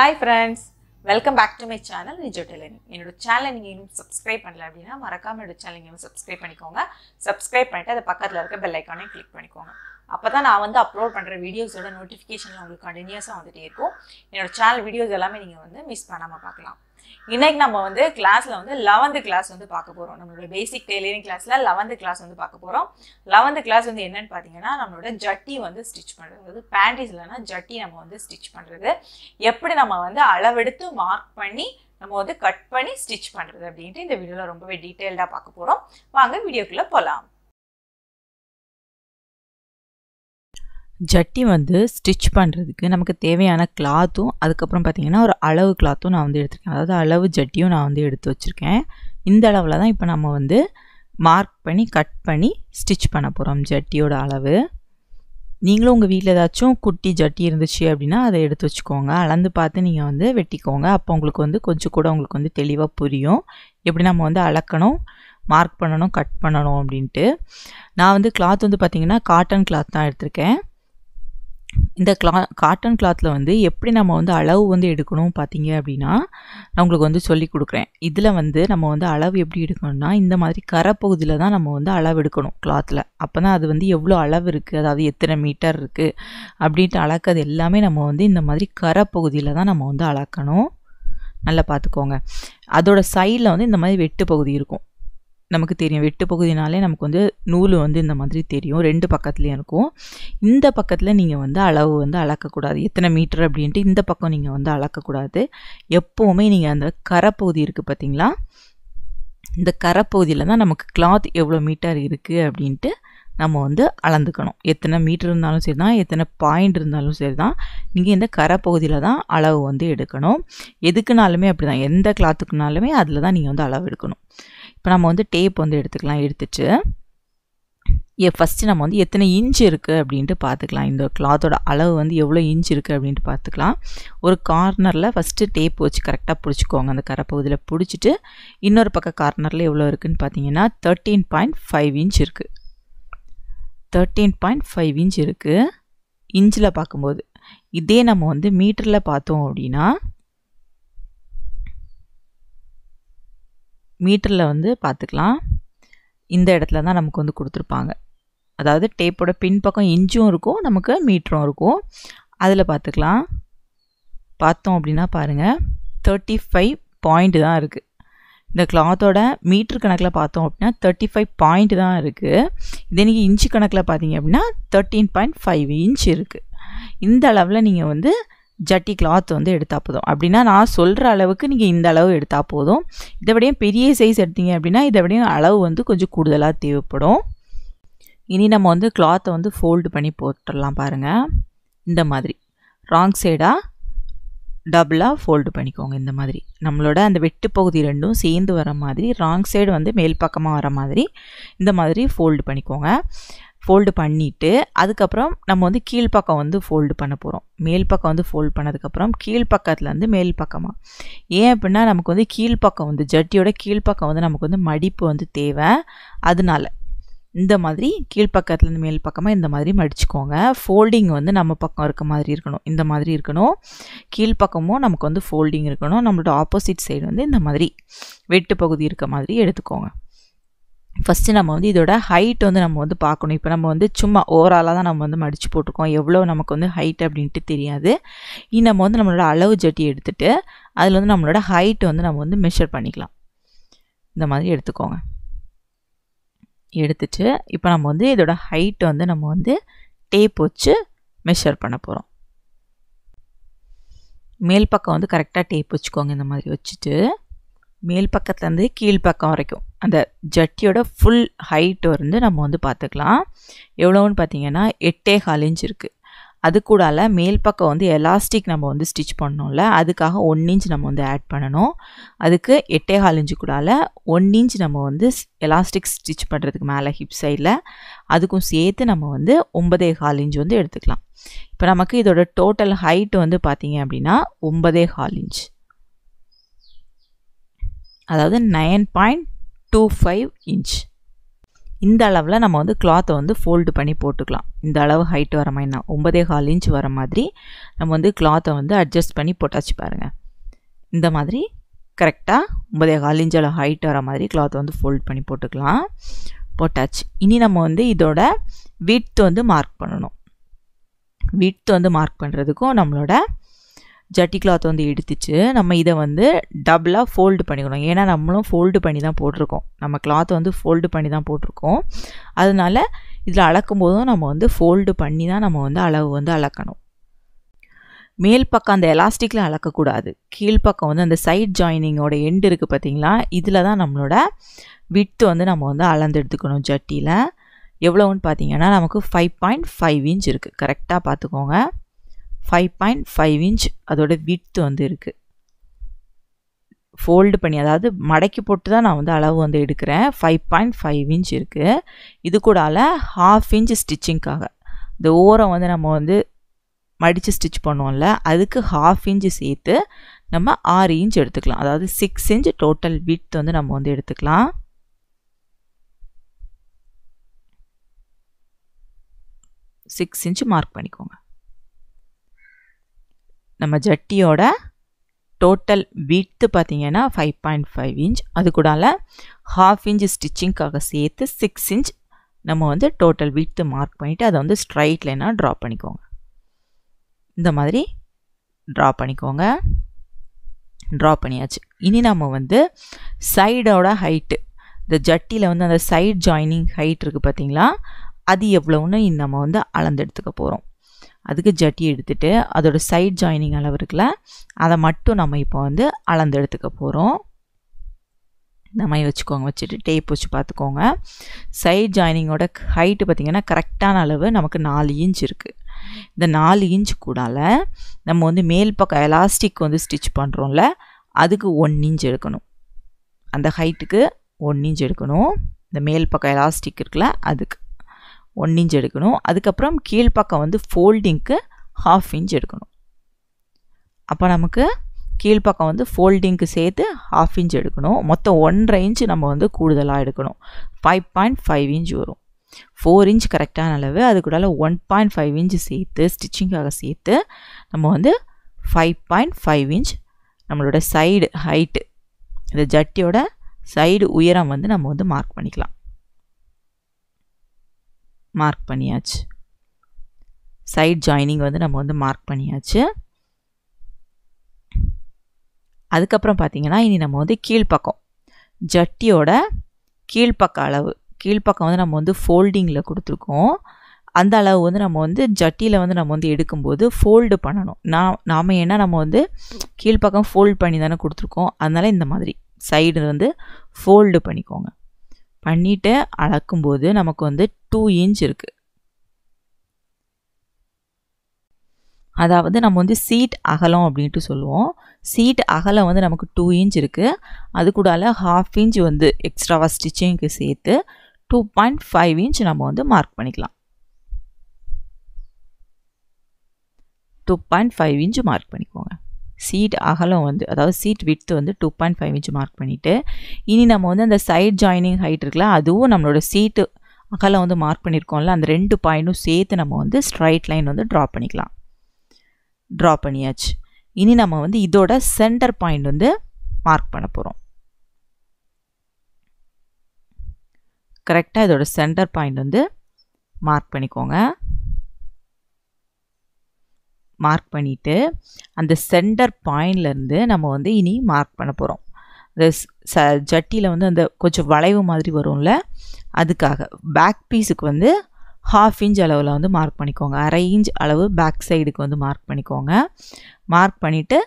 Hi friends, welcome back to my channel RIJO Tailoring. Ennoda channel ninga inum subscribe pannala appadina marakama ennoda channel ninga subscribe panikonga. Subscribe pannite adha pakkathula irukka bell icon ay click panikonga. Appadha na vandu upload pandra videos oda notification la ungalku continuous ah vandite irukum. Ennoda channel videos ellame ninga vandu miss pannama paakalam. இன்னைக்கு நம்ம வந்து கிளாஸ்ல வந்து 11th class வந்து பார்க்க போறோம். நம்மளோட பேசிக் tailoring கிளாஸ்ல 11th கிளாஸ் வந்து பார்க்க போறோம். 11th கிளாஸ் வந்து என்னன்னு பாத்தீங்கன்னா நம்மளோட ஜட்டி வந்து ஸ்டிட்ச் பண்றது. அதாவது பேண்டிஸ்லனா ஜட்டி நம்ம வந்து ஸ்டிட்ச் பண்றது. எப்படி நம்ம வந்து அளவெடுத்து மார்க் பண்ணி நம்ம வந்து கட் பண்ணி ஸ்டிட்ச் பண்றது அப்படினு இந்த வீடியோல ரொம்பவே டீடைலடா பார்க்க போறோம். வாங்க வீடியோக்குள்ள போலாம். ஜட்டி வந்து ஸ்டிட்ச் பண்ணுறதுக்கு நமக்கு தேவையான கிளாத்தும் அதுக்கப்புறம் பார்த்திங்கன்னா ஒரு அளவு கிளாத்தும் நான் வந்து எடுத்துருக்கேன். அதாவது அளவு ஜட்டியும் நான் வந்து எடுத்து வச்சுருக்கேன். இந்த அளவில் தான் இப்போ நம்ம வந்து மார்க் பண்ணி கட் பண்ணி ஸ்டிட்ச் பண்ண போகிறோம் ஜட்டியோட அளவு. நீங்களும் உங்கள் வீட்டில் ஏதாச்சும் குட்டி ஜட்டி இருந்துச்சு அப்படின்னா அதை எடுத்து வச்சுக்கோங்க. அளந்து பார்த்து நீங்கள் வந்து வெட்டிக்கோங்க. அப்போ உங்களுக்கு வந்து கொஞ்சம் கூட உங்களுக்கு வந்து தெளிவாக புரியும் எப்படி நம்ம வந்து அளக்கணும், மார்க் பண்ணணும், கட் பண்ணணும் அப்படின்ட்டு. நான் வந்து கிளாத் வந்து பார்த்திங்கன்னா காட்டன் கிளாத் தான் எடுத்திருக்கேன். இந்த காட்டன் கிளாத்தில் வந்து எப்படி நம்ம வந்து அளவு வந்து எடுக்கணும் பார்த்தீங்க அப்படின்னா நான் உங்களுக்கு வந்து சொல்லி கொடுக்குறேன். இதில் வந்து நம்ம வந்து அளவு எப்படி எடுக்கணும்னா இந்த மாதிரி கரைப்பகுதியில் தான் நம்ம வந்து அளவு எடுக்கணும் கிளாத்தில். அப்போ தான் அது வந்து எவ்வளோ அளவு இருக்குது, அதாவது எத்தனை மீட்டர் இருக்குது அப்படின்ட்டு அளக்கிறது எல்லாமே நம்ம வந்து இந்த மாதிரி கரைப்பகுதியில் தான் நம்ம வந்து அளக்கணும். நல்லா பார்த்துக்கோங்க. அதோட சைடில் வந்து இந்த மாதிரி வெட்டு பகுதி இருக்கும். நமக்கு தெரியும் வெட்டு பகுதினாலே நமக்கு வந்து நூல் வந்து இந்த மாதிரி தெரியும். ரெண்டு பக்கத்துலேயும் இருக்கும். இந்த பக்கத்தில் நீங்கள் வந்து அளவு வந்து அளக்கக்கூடாது. எத்தனை மீட்டர் அப்படின்ட்டு இந்த பக்கம் நீங்கள் வந்து அளக்கக்கூடாது. எப்போவுமே நீங்கள் அந்த கரைப்பகுதி இருக்குது பார்த்திங்களா, இந்த கரைப்பகுதியில் தான் நமக்கு கிளாத் எவ்வளோ மீட்டர் இருக்குது அப்படின்ட்டு நம்ம வந்து அளந்துக்கணும். எத்தனை மீட்டர் இருந்தாலும் சரி தான், எத்தனை பாயிண்ட் இருந்தாலும் சரி தான், நீங்கள் இந்த கரைப்பகுதியில் தான் அளவு வந்து எடுக்கணும். எதுக்குனாலுமே அப்படி தான், எந்த கிளாத்துக்குனாலுமே அதில் தான் நீங்கள் வந்து அளவு எடுக்கணும். இப்போ நம்ம வந்து டேப் வந்து எடுத்துக்கலாம். எடுத்துச்சு ஃபஸ்ட்டு நம்ம வந்து எத்தனை இன்ச் இருக்குது அப்படின்ட்டு பார்த்துக்கலாம். இந்த கிளாத்தோட அளவு வந்து எவ்வளோ இன்ச் இருக்குது அப்படின்ட்டு பார்த்துக்கலாம். ஒரு கார்னரில் ஃபஸ்ட்டு டேப் வச்சு கரெக்டாக பிடிச்சிக்கோங்க. அந்த கரைப்பகுதியில் பிடிச்சிட்டு இன்னொரு பக்கம் கார்னரில் எவ்வளோ இருக்குதுன்னு பார்த்தீங்கன்னா 13.5 இன்ச் இருக்குது. 13.5 இன்ச் இருக்குது இன்ச்சில் பார்க்கும்போது. இதே நம்ம வந்து மீட்டரில் பார்த்தோம் அப்படின்னா மீட்டரில் வந்து பார்த்துக்கலாம். இந்த இடத்துல தான் நமக்கு வந்து கொடுத்துருப்பாங்க. அதாவது டேப்போட பின்பக்கம் இன்ச்சும் இருக்கும், நமக்கு மீட்டரும் இருக்கும். அதில் பார்த்துக்கலாம். பார்த்தோம் அப்படின்னா பாருங்கள் 35 பாயிண்ட் தான் இருக்குது. இந்த கிளாத்தோட மீட்ரு கணக்கில் பார்த்தோம் அப்படின்னா 35 பாயிண்ட் தான் இருக்குது. இதே நீங்கள் இன்ச்சு கணக்கில் பார்த்தீங்க அப்படின்னா 13.5 இன்ச் இருக்குது. இந்த அளவில் நீங்கள் வந்து ஜட்டி கிளாத் வந்து எடுத்தால் போதும். அப்படின்னா நான் சொல்கிற அளவுக்கு நீங்கள் இந்த அளவு எடுத்தால் போதும். இதை விடையும் பெரிய சைஸ் எடுத்தீங்க அப்படின்னா இதை விடையும் அளவு வந்து கொஞ்சம் கூடுதலாக தேவைப்படும். இனி நம்ம வந்து கிளாத்தை வந்து ஃபோல்டு பண்ணி போட்டுடலாம். பாருங்கள் இந்த மாதிரி ராங் சைடாக டபுளாக ஃபோல்டு பண்ணிக்கோங்க. இந்த மாதிரி நம்மளோட அந்த வெட்டு பகுதி ரெண்டும் சேர்ந்து வர மாதிரி ராங் சைடு வந்து மேல் பக்கமாக வர மாதிரி இந்த மாதிரி ஃபோல்டு பண்ணிக்கோங்க. ஃபோல்டு பண்ணிவிட்டு அதுக்கப்புறம் நம்ம வந்து கீழ்ப்பக்கம் வந்து ஃபோல்டு பண்ண போகிறோம். மேல் பக்கம் வந்து ஃபோல்டு பண்ணதுக்கப்புறம் கீழ்ப்பக்கத்தில் வந்து மேல் பக்கமாக. ஏன் அப்படின்னா நமக்கு வந்து கீழ்ப்பக்கம் வந்து ஜட்டியோட கீழ்ப்பக்கம் வந்து நமக்கு வந்து மடிப்பு வந்து தேவை. அதனால இந்த மாதிரி கீழ்ப்பக்கத்துலேருந்து மேல் பக்கமாக இந்த மாதிரி மடிச்சுக்கோங்க. ஃபோல்டிங் வந்து நம்ம பக்கம் இருக்க மாதிரி இருக்கணும். இந்த மாதிரி இருக்கணும். கீழ்ப்பக்கமும் நமக்கு வந்து ஃபோல்டிங் இருக்கணும். நம்மளோட ஆப்போசிட் சைடு வந்து இந்த மாதிரி வெட்டு பகுதி இருக்க மாதிரி எடுத்துக்கோங்க. ஃபஸ்ட்டு நம்ம வந்து இதோட ஹைட் வந்து நம்ம வந்து பார்க்கணும். இப்போ நம்ம வந்து சும்மா ஓவராலாக தான் நம்ம வந்து மடித்து போட்டிருக்கோம். எவ்வளோ நமக்கு வந்து ஹைட் அப்படின்ட்டு தெரியாது. இனி நம்ம வந்து நம்மளோட அளவு ஜட்டி எடுத்துகிட்டு அதில் வந்து நம்மளோட ஹைட் வந்து நம்ம வந்து மெஷர் பண்ணிக்கலாம். இந்த மாதிரி எடுத்துக்கோங்க. எடுத்துட்டு இப்போ நம்ம வந்து இதோட ஹைட் வந்து நம்ம வந்து டேப் வச்சு மெஷர் பண்ண போகிறோம். மேல் பக்கம் வந்து கரெக்டாக டேப் வச்சுக்கோங்க. இந்த மாதிரி வச்சுட்டு மேல் பக்கத்துலேருந்து கீழ்ப்பக்கம் வரைக்கும் அந்த ஜட்டியோட ஃபுல் ஹைட் வந்து நம்ம வந்து பார்த்துக்கலாம். எவ்வளோன்னு பார்த்தீங்கன்னா 8.25 இன்ச் இருக்குது. அது கூடால மேல் பக்கம் வந்து எலாஸ்டிக் நம்ம வந்து ஸ்டிச் பண்ணோம்ல, அதுக்காக 1 இன்ச் நம்ம வந்து ஆட் பண்ணணும். அதுக்கு 8.25 இன்ச் கூடால 1 இன்ச் நம்ம வந்து எலாஸ்டிக் ஸ்டிச் பண்ணுறதுக்கு மேலே ஹிப் சைடில் அதுக்கும் சேர்த்து நம்ம வந்து 9.25 இன்ச் வந்து எடுத்துக்கலாம். இப்போ நமக்கு இதோட டோட்டல் ஹைட் வந்து பார்த்தீங்க அப்படின்னா 9.25 இன்ச், அதாவது 9.25 இன்ச். இந்த அளவில் நம்ம வந்து கிளாத்தை வந்து ஃபோல்டு பண்ணி போட்டுக்கலாம். இந்த அளவு ஹைட் வர மாதிரி நான் 9.25 இன்ச் வர மாதிரி நம்ம வந்து கிளாத்தை வந்து அட்ஜஸ்ட் பண்ணி போட்டாச்சு பாருங்கள். இந்த மாதிரி கரெக்டாக 9.25 இன்ச் அளவு ஹைட் வர மாதிரி கிளாத்தை வந்து ஃபோல்ட் பண்ணி போட்டுக்கலாம். போட்டாச்சு. இனி நம்ம வந்து இதோட விட்த் வந்து மார்க் பண்ணணும். விட்த் வந்து மார்க் பண்ணுறதுக்கும் நம்மளோட ஜட்டி கிளாத் வந்து எடுத்துச்சு நம்ம இதை வந்து டபுளாக ஃபோல்டு பண்ணிக்கணும். ஏன்னா நம்மளும் ஃபோல்டு பண்ணி தான் போட்டிருக்கோம், நம்ம கிளாத் வந்து ஃபோல்டு பண்ணி தான் போட்டிருக்கோம். அதனால இதில் அளக்கும் போதும் நம்ம வந்து ஃபோல்டு பண்ணி தான் நம்ம வந்து அளவு வந்து அளக்கணும். மேல் பக்கம் அந்த எலாஸ்டிக்கில் அளக்கக்கூடாது, கீழ்ப்பக்கம் வந்து அந்த சைட் ஜாயினிங்கோட எண்டு இருக்குது பார்த்திங்களா, இதில் தான் நம்மளோட விட்த்து வந்து நம்ம வந்து அளந்து எடுத்துக்கணும். ஜட்டியில் எவ்வளோன்னு பார்த்திங்கன்னா நமக்கு 5.5 இன்ச் இருக்குது. கரெக்டாக பார்த்துக்கோங்க, 5.5 இன்ச் அதோட விட்த்து வந்து இருக்குது. ஃபோல்டு பண்ணி அதாவது மடக்கி போட்டு தான் நான் வந்து அளவு வந்து எடுக்கிறேன். 5.5 இன்ச் இருக்குது. இது கூடால 1/2 இன்ச் ஸ்டிச்சிங்காக இந்த ஓரம் வந்து நம்ம வந்து மடித்து ஸ்டிச் பண்ணுவோம்ல, அதுக்கு 1/2 இன்ச் சேர்த்து நம்ம 6 இன்ச் எடுத்துக்கலாம். அதாவது 6 இன்ச் டோட்டல் விட்த் வந்து நம்ம வந்து எடுத்துக்கலாம். சிக்ஸ் இன்ச் மார்க் பண்ணிக்கோங்க. நம்ம ஜட்டியோட டோட்டல் விட்த்து பார்த்திங்கன்னா 5.5 இன்ச், அது கூடால 1/2 இன்ச் ஸ்டிச்சிங்காக சேர்த்து 6 இன்ச் நம்ம வந்து டோட்டல் விட்த்து மார்க் பண்ணிவிட்டு அதை வந்து ஸ்ட்ரைட் லைனாக ட்ரா பண்ணிக்கோங்க. இந்த மாதிரி ட்ரா பண்ணிக்கோங்க. ட்ரா பண்ணியாச்சு. இனி நம்ம வந்து சைடோட ஹைட்டு, இந்த ஜட்டியில் வந்து அந்த சைட் ஜாயினிங் ஹைட் இருக்குது பார்த்திங்களா, அது எவ்வளோன்னு நம்ம வந்து அளந்தெடுத்துக்க போகிறோம். அதுக்கு ஜட்டி எடுத்துகிட்டு அதோடய சைட் ஜாயினிங் அளவு இருக்குல்ல, அதை மட்டும் நம்ம இப்போ வந்து அளந்தெடுத்துக்க போகிறோம். இந்த மாதிரி வச்சுக்கோங்க, வச்சுட்டு டேப் வச்சு பார்த்துக்கோங்க. சைட் ஜாயினிங்கோட ஹைட்டு பார்த்திங்கன்னா கரெக்டான அளவு நமக்கு 4 இன்ச் இருக்குது. இந்த 4 இன்ச் கூடால நம்ம வந்து மேல் பக்கம் எலாஸ்டிக் வந்து ஸ்டிச் பண்ணுறோம்ல, அதுக்கு 1 இன்ச் எடுக்கணும். அந்த ஹைட்டுக்கு 1 இன்ச் எடுக்கணும். இந்த மேல் பக்கம் எலாஸ்டிக் இருக்குல்ல, அதுக்கு 1 இன்ச் எடுக்கணும். அதுக்கப்புறம் கீழ்ப்பக்கம் வந்து ஃபோல்டிங்க்கு 1/2 இன்ச் எடுக்கணும். அப்போ நமக்கு கீழ்ப்பக்கம் வந்து ஃபோல்டிங்க்கு சேர்த்து 1/2 இன்ச் எடுக்கணும். மொத்தம் 1.5 இன்ச் நம்ம வந்து கூடுதலாக எடுக்கணும். 5.5 இன்ச் வரும். 4 இன்ச் கரெக்டான அளவு, அது கூடால 1.5 இன்ச் சேர்த்து ஸ்டிச்சிங்காக சேர்த்து நம்ம வந்து 5.5 இன்ச் நம்மளோட சைடு ஹைட்டு, இந்த ஜட்டியோட சைடு உயரம் வந்து நம்ம வந்து மார்க் பண்ணிக்கலாம். மார்க் பண்ணியாச்சு. சைட் ஜாயினிங் வந்து நம்ம வந்து மார்க் பண்ணியாச்சு. அதுக்கப்புறம் பார்த்திங்கன்னா இனி நம்ம வந்து கீழ்ப்பக்கம், ஜட்டியோட கீழ்ப்பக்க அளவு, கீழ்ப்பக்கம் வந்து நம்ம வந்து ஃபோல்டிங்கில் கொடுத்துருக்கோம். அந்த அளவு வந்து நம்ம வந்து ஜட்டியில் வந்து நம்ம வந்து எடுக்கும்போது ஃபோல்டு பண்ணணும். நாம் ஏன்னா நம்ம வந்து கீழ்ப்பக்கம் ஃபோல்டு பண்ணி தானே கொடுத்துருக்கோம். அதனால் இந்த மாதிரி சைடு வந்து ஃபோல்டு பண்ணிக்கோங்க. பண்ணிவிட்டு அளக்கும்போது நமக்கு வந்து 2 இன்ச் இருக்குது. அதாவது நம்ம வந்து சீட் அகலம் அப்படின்ட்டு சொல்லுவோம். சீட் அகலம் வந்து நமக்கு 2 இன்ச் இருக்குது. அது கூடால 1/2 இன்ச் வந்து எக்ஸ்ட்ராவாக ஸ்டிச்சிங்க்கு சேர்த்து 2.5 இன்ச் நம்ம வந்து மார்க் பண்ணிக்கலாம். 2.5 இன்ச் மார்க் பண்ணிக்கோங்க. சீட் அகலம் வந்து அதாவது சீட் விட்த்து வந்து 2.5 இன்ச் மார்க் பண்ணிவிட்டு இனி நம்ம வந்து அந்த சைட் ஜாயினிங் ஹைட் இருக்குல்ல, அதுவும் நம்மளோட சீட்டு அகலம் வந்து மார்க் பண்ணியிருக்கோம்ல, அந்த 2 பாயிண்ட்டும் சேர்த்து நம்ம வந்து ஸ்ட்ரைட் லைன் வந்து ட்ரா பண்ணிக்கலாம். ட்ரா பண்ணியாச்சு. இனி நம்ம வந்து இதோட சென்டர் பாயிண்ட் வந்து மார்க் பண்ண போகிறோம். கரெக்டாக இதோட சென்டர் பாயிண்ட் வந்து மார்க் பண்ணிக்கோங்க. மார்க் பண்ணிவிட்டு அந்த சென்டர் பாயிண்ட்லேருந்து நம்ம வந்து இனி மார்க் பண்ண போகிறோம். அந்த ஜட்டியில் வந்து அந்த கொஞ்சம் வளைவு மாதிரி வரும்ல, அதுக்காக பேக் பீஸுக்கு வந்து 1/2 இன்ச் அளவில் வந்து மார்க் பண்ணிக்கோங்க. 1/2 இன்ச் அளவு பேக் சைடுக்கு வந்து மார்க் பண்ணிக்கோங்க. மார்க் பண்ணிவிட்டு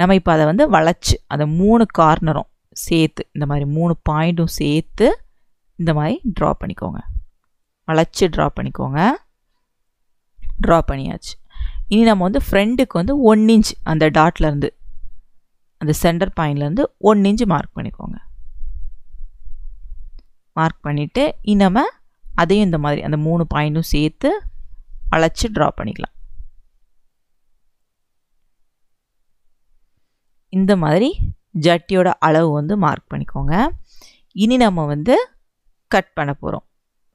நம்ம இப்போ அதை வந்து வளைச்சி அந்த 3 கார்னரும் சேர்த்து இந்த மாதிரி 3 பாயிண்ட்டும் சேர்த்து இந்த மாதிரி ட்ரா பண்ணிக்கோங்க. வளைச்சி ட்ரா பண்ணிக்கோங்க. ட்ரா பண்ணியாச்சு. இனி நம்ம வந்து ஃப்ரெண்டுக்கு வந்து 1 இன்ச் அந்த டாட்லேருந்து, அந்த சென்டர் பாயிண்ட்லேருந்து 1 இன்ச் மார்க் பண்ணிக்கோங்க. மார்க் பண்ணிவிட்டு இனி நம்ம அதையும் இந்த மாதிரி அந்த 3 பாயிண்ட்டும் சேர்த்து வளைச்சி ட்ரா பண்ணிக்கலாம். இந்த மாதிரி ஜட்டியோட அளவு வந்து மார்க் பண்ணிக்கோங்க. இனி நம்ம வந்து கட் பண்ண போகிறோம்.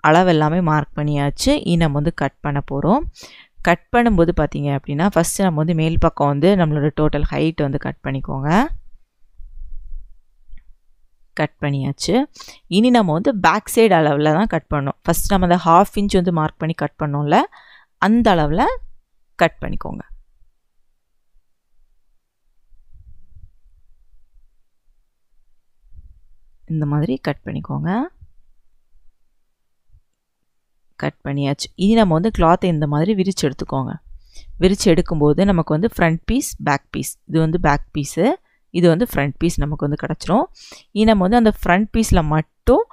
அளவெல்லாமே மார்க் பண்ணியாச்சு. நம்ம வந்து கட் பண்ண போகிறோம். கட் பண்ணும்போது பார்த்தீங்க அப்படின்னா ஃபஸ்ட்டு நம்ம வந்து மேல் பக்கம் வந்து நம்மளோட டோட்டல் ஹைட் வந்து கட் பண்ணிக்கோங்க. கட் பண்ணியாச்சு. இனி நம்ம வந்து பேக் சைடு அளவில் தான் கட் பண்ணோம். ஃபஸ்ட் நம்ம அந்த ஹாஃப் இன்ச் வந்து மார்க் பண்ணி கட் பண்ணோம்ல, அந்த அளவில் கட் பண்ணிக்கோங்க. இந்த மாதிரி கட் பண்ணிக்கோங்க. கட் பண்ணியாச்சு. இனி நம்ம வந்து கிளாத்தை இந்த மாதிரி விரிச்சு எடுத்துக்கோங்க. விரித்து எடுக்கும்போது நமக்கு வந்து ஃப்ரண்ட் பீஸ், பேக் பீஸ். இது வந்து பேக் பீஸு, இது வந்து ஃப்ரண்ட் பீஸ் நமக்கு வந்து கிடச்சிரும். இனி நம்ம வந்து அந்த ஃப்ரண்ட் பீஸில் மட்டும்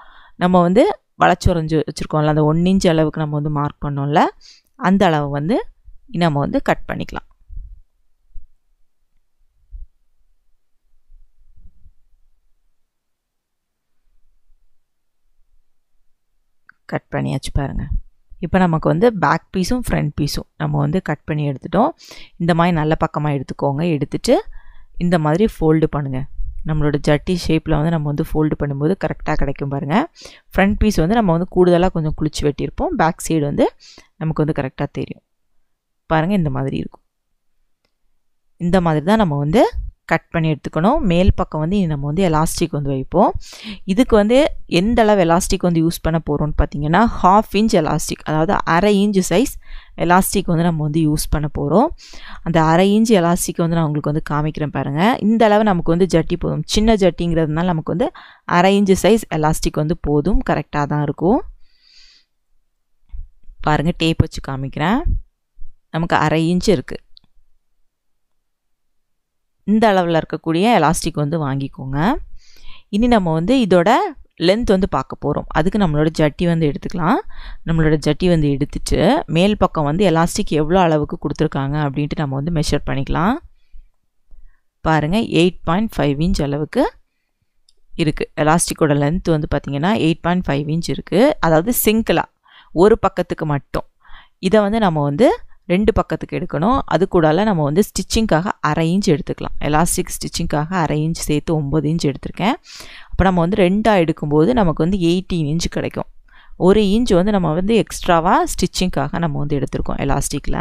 நம்ம வந்து வளைச்சொரைஞ்சு வச்சுருக்கோம்ல, அந்த 1 இன்ச் அளவுக்கு நம்ம வந்து மார்க் பண்ணோம்ல, அந்த அளவு வந்து நம்ம வந்து கட் பண்ணிக்கலாம். கட் பண்ணியாச்சு பாருங்கள். இப்போ நமக்கு வந்து பேக் பீஸும் ஃப்ரண்ட் பீஸும் நம்ம வந்து கட் பண்ணி எடுத்துட்டோம். இந்த மாதிரி நல்ல பக்கமாக எடுத்துக்கோங்க. எடுத்துட்டு இந்த மாதிரி ஃபோல்டு பண்ணுங்கள். நம்மளோட ஜட்டி ஷேப்பில் வந்து நம்ம வந்து ஃபோல்டு பண்ணும்போது கரெக்டாக கிடைக்கும் பாருங்கள். ஃப்ரண்ட் பீஸ் வந்து நம்ம வந்து கூடுதலாக கொஞ்சம் குளிச்சு வெட்டியிருப்போம். பேக் சைடு வந்து நமக்கு வந்து கரெக்டாக தெரியும் பாருங்கள். இந்த மாதிரி இருக்கும். இந்த மாதிரி தான் நம்ம வந்து கட் பண்ணி எடுத்துக்கணும். மேல் பக்கம் வந்து நம்ம வந்து எலாஸ்டிக் வந்து வைப்போம். இதுக்கு வந்து எந்த அளவு எலாஸ்டிக் வந்து யூஸ் பண்ண போகிறோம்னு பார்த்தீங்கன்னா 1/2 இன்ச் எலாஸ்டிக், அதாவது 1/2 இன்ச் சைஸ் எலாஸ்டிக் வந்து நம்ம வந்து யூஸ் பண்ண போகிறோம். அந்த 1/2 இன்ச் எலாஸ்டிக் வந்து நான் உங்களுக்கு வந்து காமிக்கிறேன் பாருங்கள். இந்த அளவு நமக்கு வந்து ஜட்டி போதும். சின்ன ஜட்டிங்கிறதுனால நமக்கு வந்து 1/2 இன்ச் சைஸ் எலாஸ்டிக் வந்து போதும். கரெக்டாக தான் இருக்கும் பாருங்கள். டேப் வச்சு காமிக்கிறேன். நமக்கு 1/2 இன்ச் இருக்குது. இந்த அளவில் இருக்கக்கூடிய எலாஸ்டிக் வந்து வாங்கிக்கோங்க. இனி நம்ம வந்து இதோட லென்த் வந்து பார்க்க போகிறோம். அதுக்கு நம்மளோட ஜட்டி வந்து எடுத்துக்கலாம். நம்மளோட ஜட்டி வந்து எடுத்துட்டு மேல் பக்கம் வந்து எலாஸ்டிக் எவ்வளோ அளவுக்கு கொடுத்துருக்காங்க அப்படின்ட்டு நம்ம வந்து மெஷர் பண்ணிக்கலாம் பாருங்கள். 8.5 இன்ச் அளவுக்கு இருக்குது. எலாஸ்டிக்கோட லென்த் வந்து பார்த்திங்கன்னா 8.5 இன்ச் இருக்குது. அதாவது சிங்கிளாக ஒரு பக்கத்துக்கு மட்டும். இதை வந்து நம்ம வந்து 2 பக்கத்துக்கு எடுக்கணும். அது கூடால நம்ம வந்து ஸ்டிச்சிங்காக 1/2 இன்ச் எடுத்துக்கலாம். எலாஸ்டிக் ஸ்டிச்சிங்காக 1/2 இன்ச் சேர்த்து 9 இன்ச் எடுத்திருக்கேன். அப்போ நம்ம வந்து 2ஆக எடுக்கும்போது நமக்கு வந்து 18 இன்ச் கிடைக்கும். 1 இன்ச் வந்து நம்ம வந்து எக்ஸ்ட்ராவாக ஸ்டிச்சிங்காக நம்ம வந்து எடுத்திருக்கோம் எலாஸ்டிக்கில்.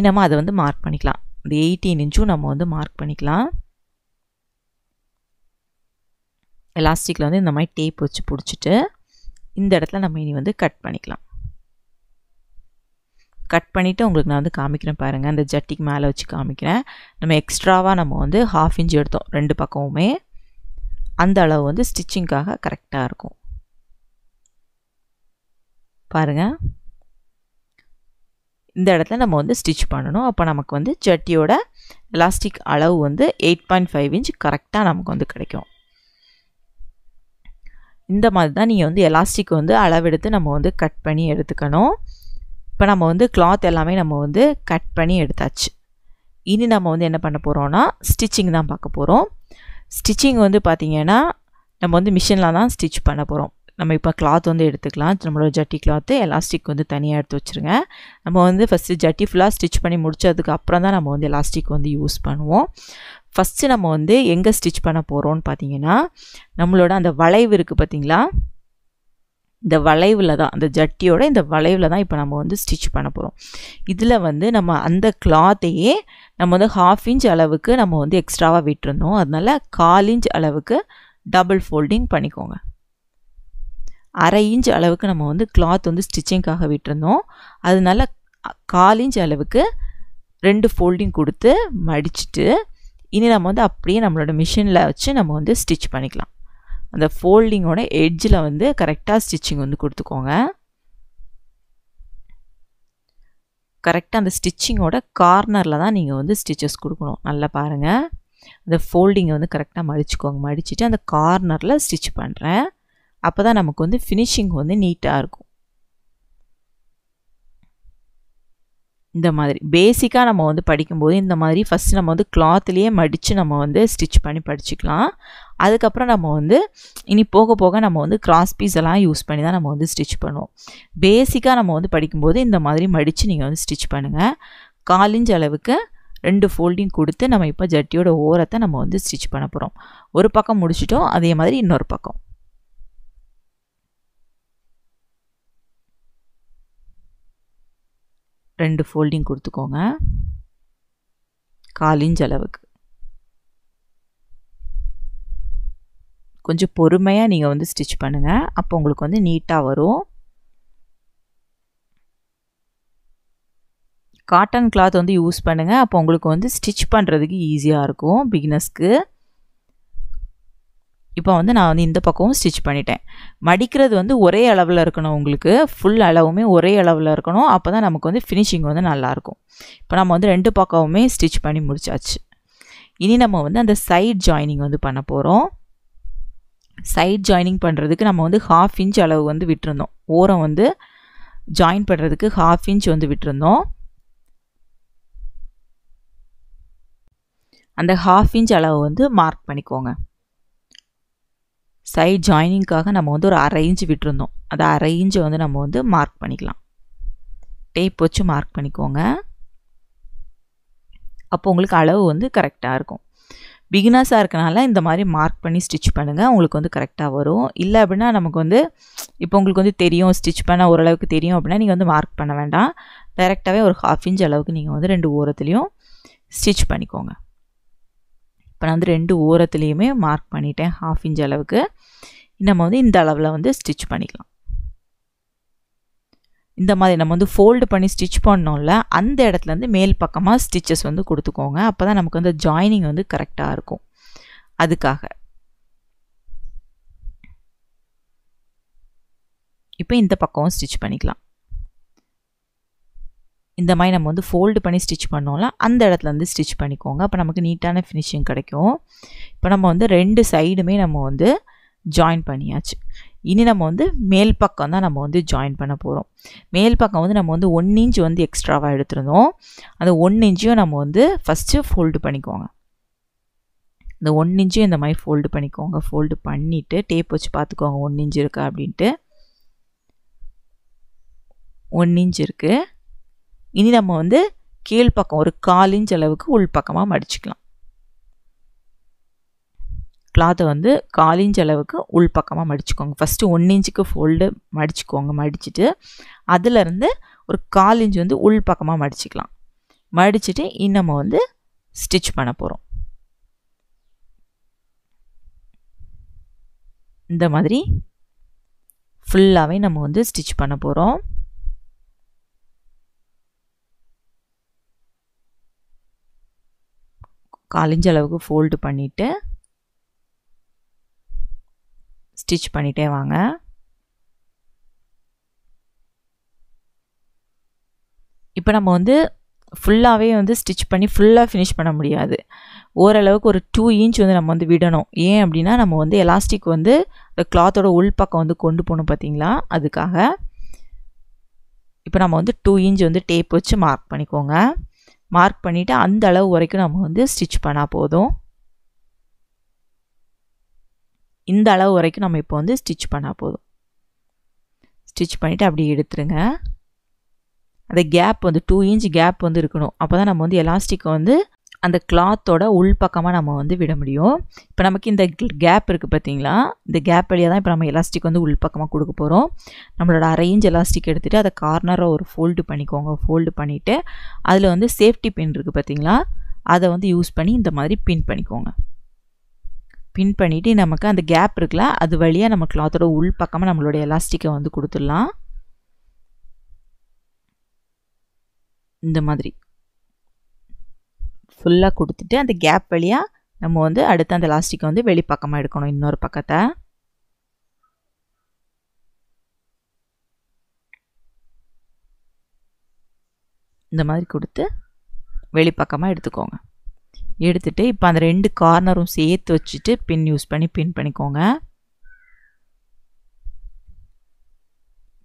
இன்னமும் அதை வந்து மார்க் பண்ணிக்கலாம். இந்த 18 இன்ச்சும் நம்ம வந்து மார்க் பண்ணிக்கலாம். எலாஸ்டிக்கில் வந்து இந்த மாதிரி டேப் வச்சு பிடிச்சிட்டு இந்த இடத்துல நம்ம இனி வந்து கட் பண்ணிக்கலாம். கட் பண்ணிவிட்டு உங்களுக்கு நான் வந்து காமிக்கிறேன் பாருங்கள். அந்த ஜட்டிக்கு மேலே வச்சு காமிக்கிறேன். நம்ம எக்ஸ்ட்ராவாக நம்ம வந்து 1/2 இன்ச் எடுத்தோம் 2 பக்கமுமே. அந்த அளவு வந்து ஸ்டிச்சிங்காக கரெக்டாக இருக்கும் பாருங்கள். இந்த இடத்துல நம்ம வந்து ஸ்டிச் பண்ணணும். அப்போ நமக்கு வந்து ஜட்டியோட எலாஸ்டிக் அளவு வந்து 8.5 இன்ச் கரெக்டாக நமக்கு வந்து கிடைக்கும். இந்த மாதிரி தான் நீங்கள் வந்து எலாஸ்டிக் வந்து அளவெடுத்து நம்ம வந்து கட் பண்ணி எடுத்துக்கணும். இப்போ நம்ம வந்து கிளாத் எல்லாமே நம்ம வந்து கட் பண்ணி எடுத்தாச்சு. இனி நம்ம வந்து என்ன பண்ண போகிறோம்னா ஸ்டிச்சிங் தான் பார்க்க போகிறோம். ஸ்டிச்சிங் வந்து பார்த்திங்கன்னா நம்ம வந்து மிஷினில் தான் ஸ்டிச் பண்ண போகிறோம். நம்ம இப்போ கிளாத் வந்து எடுத்துக்கலாம். நம்மளோட ஜட்டி கிளாத்து எலாஸ்டிக் வந்து தனியாக எடுத்து வச்சுருங்க. நம்ம வந்து ஃபஸ்ட்டு ஜட்டி ஃபுல்லாக ஸ்டிச் பண்ணி முடித்ததுக்கு அப்புறம் தான் நம்ம வந்து எலாஸ்டிக் வந்து யூஸ் பண்ணுவோம். ஃபஸ்ட்டு நம்ம வந்து எங்கே ஸ்டிச் பண்ண போகிறோம்னு பார்த்திங்கன்னா நம்மளோட அந்த வளைவு இருக்குது பார்த்திங்களா, இந்த வளைவில் தான், அந்த ஜட்டியோட இந்த வளைவில் தான் இப்போ நம்ம வந்து ஸ்டிச் பண்ண போகிறோம். இதில் வந்து நம்ம அந்த கிளாத்தையே நம்ம வந்து 1/2 இன்ச் அளவுக்கு நம்ம வந்து எக்ஸ்ட்ராவாக விட்டுருந்தோம். அதனால 1/4 இன்ச் அளவுக்கு டபுள் ஃபோல்டிங் பண்ணிக்கோங்க. 1/2 இன்ச் அளவுக்கு நம்ம வந்து கிளாத் வந்து ஸ்டிச்சிங்காக விட்டுருந்தோம். அதனால 1/4 இன்ச் அளவுக்கு 2 ஃபோல்டிங் கொடுத்து மடிச்சுட்டு இனி நம்ம வந்து அப்படியே நம்மளோட மிஷினில் வச்சு நம்ம வந்து ஸ்டிச் பண்ணிக்கலாம். அந்த ஃபோல்டிங்கோட எட்ஜில் வந்து கரெக்டாக ஸ்டிச்சிங் வந்து கொடுத்துக்கோங்க. கரெக்டாக அந்த ஸ்டிச்சிங்கோட கார்னரில் தான் நீங்கள் வந்து ஸ்டிச்சஸ் கொடுக்கணும். நல்லா பாருங்கள். அந்த ஃபோல்டிங்கை வந்து கரெக்டாக மடிச்சுக்கோங்க. மடிச்சுட்டு அந்த கார்னரில் ஸ்டிச் பண்ணுறேன். அப்போ தான் நமக்கு வந்து ஃபினிஷிங் வந்து நீட்டாக இருக்கும். இந்த மாதிரி பேசிக்காக நம்ம வந்து படிக்கும்போது இந்த மாதிரி ஃபஸ்ட்டு நம்ம வந்து கிளாத்துலேயே மடித்து நம்ம வந்து ஸ்டிச் பண்ணி படிச்சுக்கலாம். அதுக்கப்புறம் நம்ம வந்து இனி போக போக நம்ம வந்து கிராஸ் பீஸ் எல்லாம் யூஸ் பண்ணி தான் நம்ம வந்து ஸ்டிச் பண்ணுவோம். பேசிக்காக நம்ம வந்து படிக்கும்போது இந்த மாதிரி மடித்து நீங்கள் வந்து ஸ்டிச் பண்ணுங்கள். 1/4 இன்ச் அளவுக்கு 2 ஃபோல்டிங் கொடுத்து நம்ம இப்போ ஜட்டியோட ஓரத்தை நம்ம வந்து ஸ்டிச் பண்ண போகிறோம். ஒரு பக்கம் முடிச்சிட்டோம். அதே மாதிரி இன்னொரு பக்கம் ரெண்டு ஃபோல்டிங் கொடுத்துக்கோங்க, கால் இன்ச் அளவுக்கு. கொஞ்சம் பொறுமையாக நீங்கள் வந்து ஸ்டிச் பண்ணுங்கள், அப்போ உங்களுக்கு வந்து நீட்டாக வரும். காட்டன் கிளாத் வந்து யூஸ் பண்ணுங்கள், அப்போ உங்களுக்கு வந்து ஸ்டிச் பண்ணுறதுக்கு ஈஸியாக இருக்கும் பிகினர்ஸ்க்கு. இப்போ வந்து நான் வந்து இந்த பக்கமும் ஸ்டிச் பண்ணிட்டேன். மடிக்கிறது வந்து ஒரே அளவில் இருக்கணும், உங்களுக்கு ஃபுல் அளவுமே ஒரே அளவில் இருக்கணும், அப்போ தான் நமக்கு வந்து ஃபினிஷிங் வந்து நல்லாயிருக்கும். இப்போ நம்ம வந்து ரெண்டு பக்கமுமே ஸ்டிச் பண்ணி முடிச்சாச்சு. இனி நம்ம வந்து அந்த சைட் ஜாயினிங் வந்து பண்ண போகிறோம். சைட் ஜாயினிங் பண்ணுறதுக்கு நம்ம வந்து ஹாஃப் இன்ச் அளவு வந்து விட்டுருந்தோம், ஓரம் வந்து ஜாயின் பண்ணுறதுக்கு ஹாஃப் இன்ச் வந்து விட்டுருந்தோம். அந்த ஹாஃப் இன்ச் அளவு வந்து மார்க் பண்ணிக்கோங்க. சைட் ஜாயினிங்காக நம்ம வந்து ஒரு அரை இன்ச் விட்டுருந்தோம், அது அரை இன்ச் வந்து நம்ம வந்து மார்க் பண்ணிக்கலாம், டேப் வச்சு மார்க் பண்ணிக்கோங்க. அப்போ உங்களுக்கு அளவு வந்து கரெக்டாக இருக்கும். பிகினர்ஸாக இருக்கனால இந்த மாதிரி மார்க் பண்ணி ஸ்டிச் பண்ணுங்கள், உங்களுக்கு வந்து கரெக்டாக வரும். இல்லை அப்படின்னா நமக்கு வந்து இப்போ உங்களுக்கு வந்து தெரியும், ஸ்டிச் பண்ண ஓரளவுக்கு தெரியும் அப்படின்னா நீங்கள் வந்து மார்க் பண்ண வேண்டாம், டைரெக்டாகவே ஒரு ஹாஃப் இன்ச் அளவுக்கு நீங்கள் வந்து ரெண்டு ஓரத்துலேயும் ஸ்டிச் பண்ணிக்கோங்க. இப்போ நான் வந்து ரெண்டு ஓரத்துலேயுமே மார்க் பண்ணிட்டேன் ஹாஃப் இன்ச் அளவுக்கு. நம்ம வந்து இந்த அளவில் வந்து ஸ்டிச் பண்ணிக்கலாம். இந்த மாதிரி நம்ம வந்து ஃபோல்டு பண்ணி ஸ்டிச் பண்ணோம்ல, அந்த இடத்துலேருந்து மேல் பக்கமாக ஸ்டிச்சஸ் வந்து கொடுத்துக்கோங்க, அப்போ தான் நமக்கு வந்து ஜாயினிங் வந்து கரெக்டாக இருக்கும். அதுக்காக இப்போ இந்த பக்கமும் ஸ்டிச் பண்ணிக்கலாம். இந்த மாதிரி நம்ம வந்து ஃபோல்டு பண்ணி ஸ்டிச் பண்ணோம்ல, அந்த இடத்துலேருந்து ஸ்டிச் பண்ணிக்கோங்க, அப்போ நமக்கு நீட்டான ஃபினிஷிங் கிடைக்கும். இப்போ நம்ம வந்து ரெண்டு சைடுமே நம்ம வந்து ஜாயின் பண்ணியாச்சு. இனி நம்ம வந்து மேல் பக்கம் தான் நம்ம வந்து ஜாயின் பண்ண போகிறோம். மேல் பக்கம் வந்து நம்ம வந்து 1 இன்ச் வந்து எக்ஸ்ட்ராவாக எடுத்துருந்தோம், அந்த 1 இன்ச்சையும் நம்ம வந்து ஃபஸ்ட்டு ஃபோல்டு பண்ணிக்கோங்க. இந்த 1 இன்ச்சும் இந்த மாதிரி ஃபோல்டு பண்ணிக்கோங்க. ஃபோல்டு பண்ணிவிட்டு டேப் வச்சு பார்த்துக்கோங்க 1 இன்ச் இருக்கா அப்படின்ட்டு. 1 இன்ச் இருக்குது. இனி நம்ம வந்து கீழ்ப்பக்கம் ஒரு கால் இன்ச் அளவுக்கு உள்பக்கமாக மடிச்சுக்கலாம். கிளாத்தை வந்து கால் இன்ச் அளவுக்கு உள்பக்கமாக மடிச்சுக்கோங்க. ஃபஸ்ட்டு 1 இன்ச்சுக்கு ஃபோல்டு மடிச்சுக்கோங்க. மடிச்சுட்டு அதிலருந்து ஒரு கால் இன்ச் வந்து உள்பக்கமாக மடிச்சுக்கலாம். மடிச்சுட்டு இன்னமும் வந்து ஸ்டிச் பண்ண போகிறோம். இந்த மாதிரி ஃபுல்லாகவே நம்ம வந்து ஸ்டிச் பண்ண போகிறோம். கால் இன்ச் அளவுக்கு ஃபோல்டு பண்ணிவிட்டு ஸ்டிச் பண்ணிட்டே வாங்க. இப்போ நம்ம வந்து ஃபுல்லாகவே வந்து ஸ்டிச் பண்ணி ஃபுல்லாக ஃபினிஷ் பண்ண முடியாது, ஓரளவுக்கு ஒரு 2 இன்ச் வந்து நம்ம வந்து விடணும். ஏன் அப்படின்னா நம்ம வந்து எலாஸ்டிக் வந்து அந்த கிளாத்தோட உள்பக்கம் வந்து கொண்டு போகணும் பார்த்தீங்களா, அதுக்காக. இப்போ நம்ம வந்து 2 இன்ச் வந்து டேப் வச்சு மார்க் பண்ணிக்கோங்க. மார்க் பண்ணிவிட்டு அந்த அளவு வரைக்கும் நம்ம வந்து ஸ்டிச் பண்ணால் போதும். இந்த அளவு வரைக்கும் நம்ம இப்போ வந்து ஸ்டிச் பண்ணால் போதும். ஸ்டிச் பண்ணிவிட்டு அப்படியே எடுத்துருங்க. அந்த கேப் வந்து 2 இன்ச் கேப் வந்து இருக்கணும், அப்போ தான் நம்ம வந்து எலாஸ்டிக்கை வந்து அந்த கிளாத்தோட உள்பக்கமாக நம்ம வந்து விட முடியும். இப்போ நமக்கு இந்த கேப் இருக்குது பார்த்தீங்களா, இந்த கேப் வழியாக தான் இப்போ நம்ம எலாஸ்டிக் வந்து உள்பக்கமாக கொடுக்க போகிறோம். நம்மளோட அரை இன்ச் எலாஸ்டிக் எடுத்துகிட்டு அதை கார்னராக ஒரு ஃபோல்டு பண்ணிக்கோங்க. ஃபோல்டு பண்ணிவிட்டு அதில் வந்து சேஃப்டி பின் இருக்குது பார்த்தீங்களா, அதை வந்து யூஸ் பண்ணி இந்த மாதிரி பின் பண்ணிக்கோங்க. பின் பண்ணிவிட்டு நமக்கு அந்த கேப் இருக்குல்ல, அது வழியாக நம்ம கிளாத்தோட உள்பக்கமாக நம்மளோட எலாஸ்டிக்கை வந்து கொடுத்துடலாம். இந்த மாதிரி ஃபுல்லாக கொடுத்துட்டு அந்த கேப் வழியாக நம்ம வந்து அடுத்து அந்த எலாஸ்டிக்கை வந்து வெளிப்பக்கமாக எடுக்கணும், இன்னொரு பக்கத்தை. இந்த மாதிரி கொடுத்து வெளிப்பக்கமாக எடுத்துக்கோங்க. எடுத்துகிட்டு இப்போ அந்த ரெண்டு கார்னரும் சேர்த்து வச்சுட்டு பின் யூஸ் பண்ணி பின் பண்ணிக்கோங்க.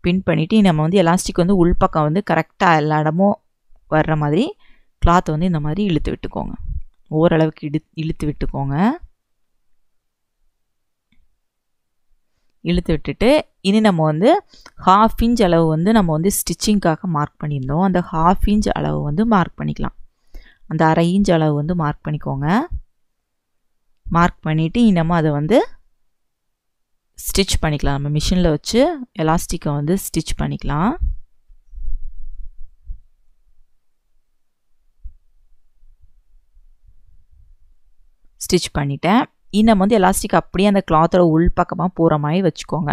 பின் பண்ணிவிட்டு நம்ம வந்து எலாஸ்டிக் வந்து உள்பக்கம் வந்து கரெக்டாக எல்லா இடமும் வர்ற மாதிரி கிளாத் வந்து இந்த மாதிரி இழுத்து விட்டுக்கோங்க. ஓரளவுக்கு இழுத்து விட்டுக்கோங்க. இழுத்து விட்டுட்டு இனி நம்ம வந்து ஹாஃப் இன்ச் அளவு வந்து நம்ம வந்து ஸ்டிச்சிங்காக மார்க் பண்ணியிருந்தோம், அந்த ஹாஃப் இன்ச் அளவு வந்து மார்க் பண்ணிக்கலாம். அந்த அரை இன்ச் அளவு வந்து மார்க் பண்ணிக்கோங்க. மார்க் பண்ணிவிட்டு இன்னமும் அதை வந்து ஸ்டிச் பண்ணிக்கலாம். நம்ம மிஷினில் வச்சு எலாஸ்டிக்கை வந்து ஸ்டிச் பண்ணிக்கலாம். ஸ்டிட்ச் பண்ணிட்டேன். இன்னும் வந்து எலாஸ்டிக் அப்படியே அந்த கிளாத்தோட உள் பக்கமாக போகிற மாதிரி வச்சுக்கோங்க.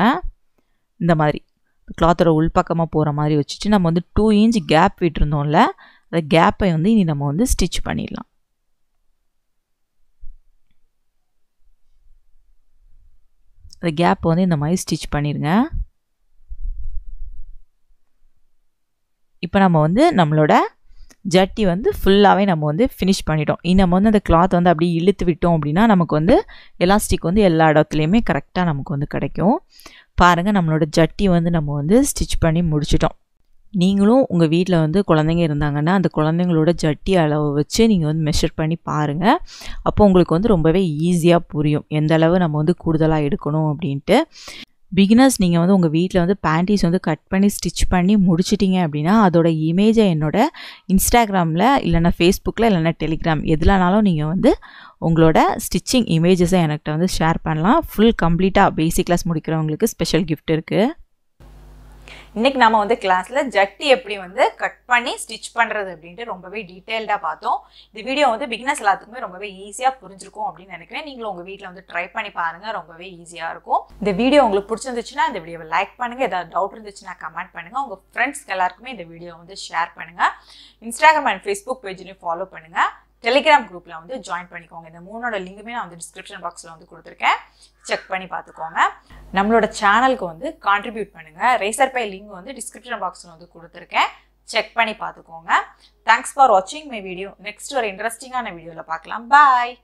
இந்த மாதிரி கிளாத்தோட உள் பக்கமாக போகிற மாதிரி வச்சுட்டு நம்ம வந்து 2 inch கேப் விட்டுருந்தோம்ல, அந்த கேப்பை வந்து இனி நம்ம வந்து ஸ்டிச் பண்ணிடலாம். அந்த கேப் வந்து இந்த மாதிரி ஸ்டிச் பண்ணிடுங்க. இப்போ நம்ம வந்து நம்மளோட ஜட்டி வந்து ஃபுல்லாகவே நம்ம வந்து ஃபினிஷ் பண்ணிட்டோம். இனி நம்ம வந்து அந்த கிளாத் வந்து அப்படியே இழுத்து விட்டோம் அப்படின்னா நமக்கு வந்து எலாஸ்டிக் வந்து எல்லா இடத்துலையுமே கரெக்டாக நமக்கு வந்து கிடைக்கும். பாருங்கள், நம்மளோட ஜட்டி வந்து நம்ம வந்து ஸ்டிச் பண்ணி முடிச்சிட்டோம். நீங்களும் உங்கள் வீட்டில் வந்து குழந்தைங்க இருந்தாங்கன்னா அந்த குழந்தைங்களோட ஜட்டி அளவு வச்சு நீங்கள் வந்து மெஷர் பண்ணி பாருங்கள். அப்போ உங்களுக்கு வந்து ரொம்பவே ஈஸியாக புரியும் எந்த அளவு நம்ம வந்து கூடுதலாக எடுக்கணும் அப்படின்ட்டு. பிகினர்ஸ் நீங்கள் வந்து உங்கள் வீட்டில் வந்து பேண்டீஸ் வந்து கட் பண்ணி ஸ்டிச் பண்ணி முடிச்சிட்டிங்க அப்படின்னா அதோட இமேஜை என்னோடய இன்ஸ்டாகிராமில் இல்லைனா ஃபேஸ்புக்கில் இல்லைனா டெலிகிராம் எதுலனாலும் நீங்கள் வந்து உங்களோட ஸ்டிச்சிங் இமேஜஸை என்கிட்ட வந்து ஷேர் பண்ணலாம். ஃபுல் கம்ப்ளீட்டாக பேசிக் கிளாஸ் முடிக்கிறவங்களுக்கு ஸ்பெஷல் கிஃப்ட் இருக்குது. இன்றைக்கி நம்ம வந்து கிளாஸில் ஜட்டி எப்படி வந்து கட் பண்ணி ஸ்டிச் பண்ணுறது அப்படின்ட்டு ரொம்பவே டீட்டெயில்டாக பார்த்தோம். இந்த வீடியோ வந்து பிகினர்ஸ் எல்லாத்துக்குமே ரொம்பவே ஈஸியாக புரிஞ்சிருக்கும் அப்படின்னு நினைக்கிறேன். நீங்களும் உங்கள் வீட்டில் வந்து ட்ரை பண்ணி பாருங்கள், ரொம்பவே ஈஸியாக இருக்கும். இந்த வீடியோ உங்களுக்கு பிடிச்சிருந்துச்சுன்னா இந்த வீடியோவை லைக் பண்ணுங்கள், ஏதாவது டவுட் இருந்துச்சுன்னா கமெண்ட் பண்ணுங்கள், உங்கள் ஃப்ரெண்ட்ஸ்க்கு எல்லாருக்குமே இந்த வீடியோ வந்து ஷேர் பண்ணுங்கள். இன்ஸ்டாகிராம் அண்ட் ஃபேஸ்புக் பேஜ்லையும் ஃபாலோ பண்ணுங்கள், டெலிகிராம் குரூப்பில் வந்து ஜாயின் பண்ணிக்கோங்க. இந்த மூணோட லிங்குமே நான் வந்து டிஸ்கிரிப்ஷன் பாக்ஸில் வந்து கொடுத்துருக்கேன், செக் பண்ணி பார்த்துக்கோங்க. நம்மளோட சேனலுக்கு வந்து கான்ட்ரிபியூட் பண்ணுங்கள், ரேசர் பை லிங்க் வந்து டிஸ்கிரிப்ஷன் பாக்ஸில் வந்து கொடுத்துருக்கேன், செக் பண்ணி பார்த்துக்கோங்க. தேங்க்ஸ் ஃபார் வாட்சிங் மை வீடியோ. நெக்ஸ்ட் ஒரு இன்ட்ரெஸ்டிங்கான வீடியோவில் பார்க்கலாம். பாய்.